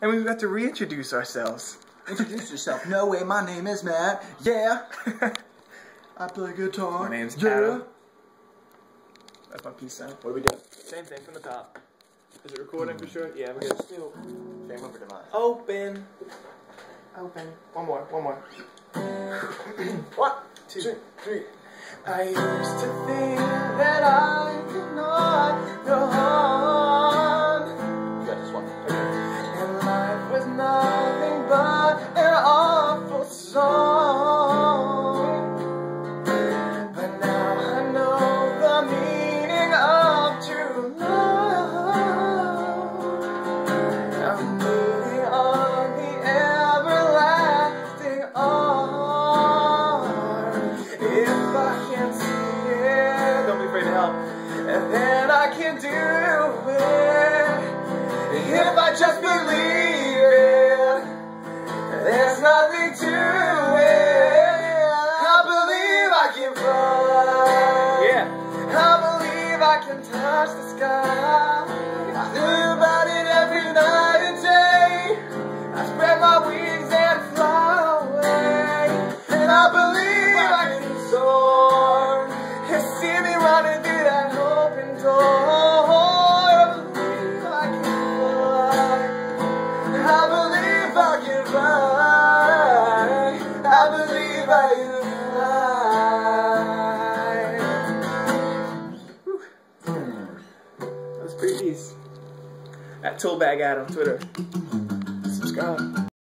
and we've got to reintroduce ourselves. Introduce yourself. No way, my name is Matt. Yeah. I play guitar. My name's Adam. That's my peace sign. What are we doing? Same thing from the top. Is it recording for sure? Yeah, we're good. Still. Same over to mine. Open. Open. One more, one more. 1, 2, 3. I used to think that I could not go on. You got this one. Okay. And life was nothing but an awful song. But now I know the meaning of true love. I'm moving on the everlasting arm. If I can't see it, don't be afraid to help. And then I can do it, if I just believe it, there's nothing to it. I believe I can fly, yeah. I believe I can touch the sky. I think about it every night and day, I spread my wings and fly away. And I believe I can soar, and see me running through that hole. Oh, I believe I can fly. I believe I can fly. I believe I can fly. That was pretty easy. At ToolbagAdam Twitter. Subscribe.